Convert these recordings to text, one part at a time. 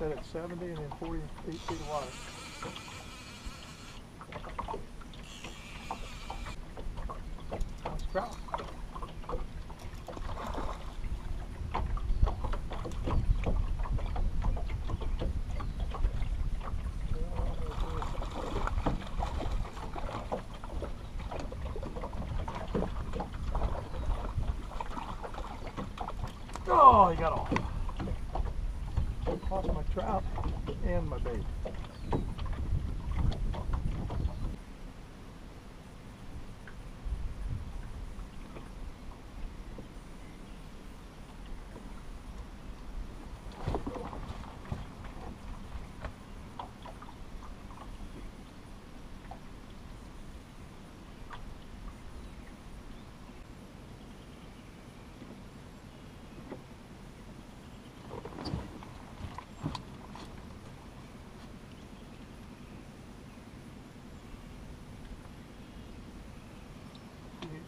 set at 70 and then 48 feet of water. That's trout. Oh, he got off. Lost my trout and my bait.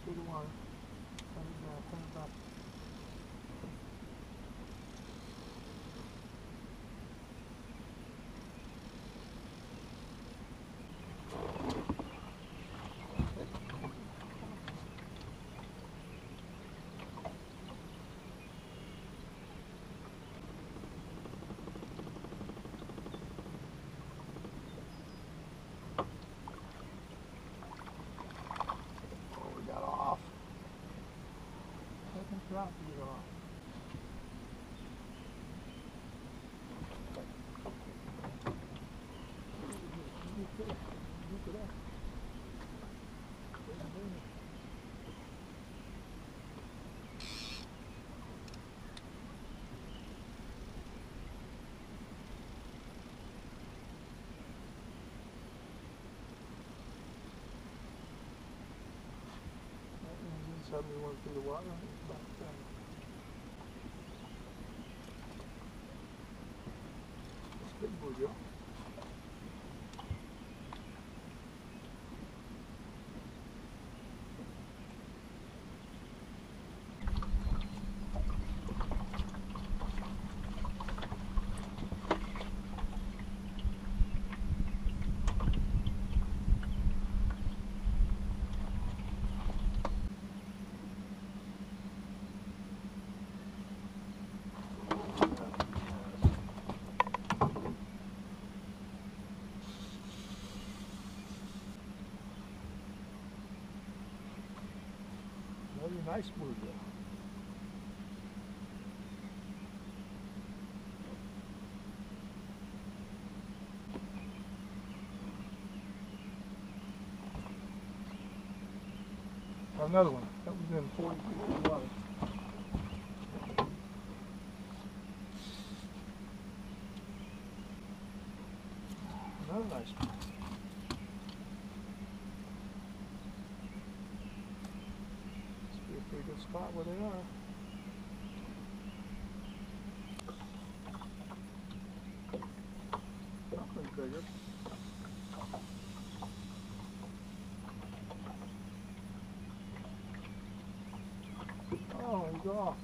Through the water. Turn it back. Drop you off. That means inside through the water. Good boy, Joe. Nice move there. Another one. That was in 40 feet of water. Another nice one. Pretty good spot where they are. Nothing bigger. Oh, he's off.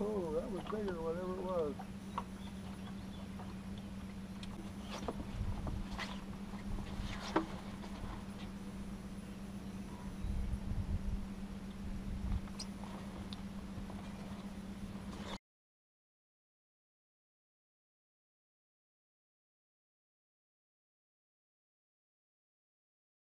Oh, that was bigger, whatever it was.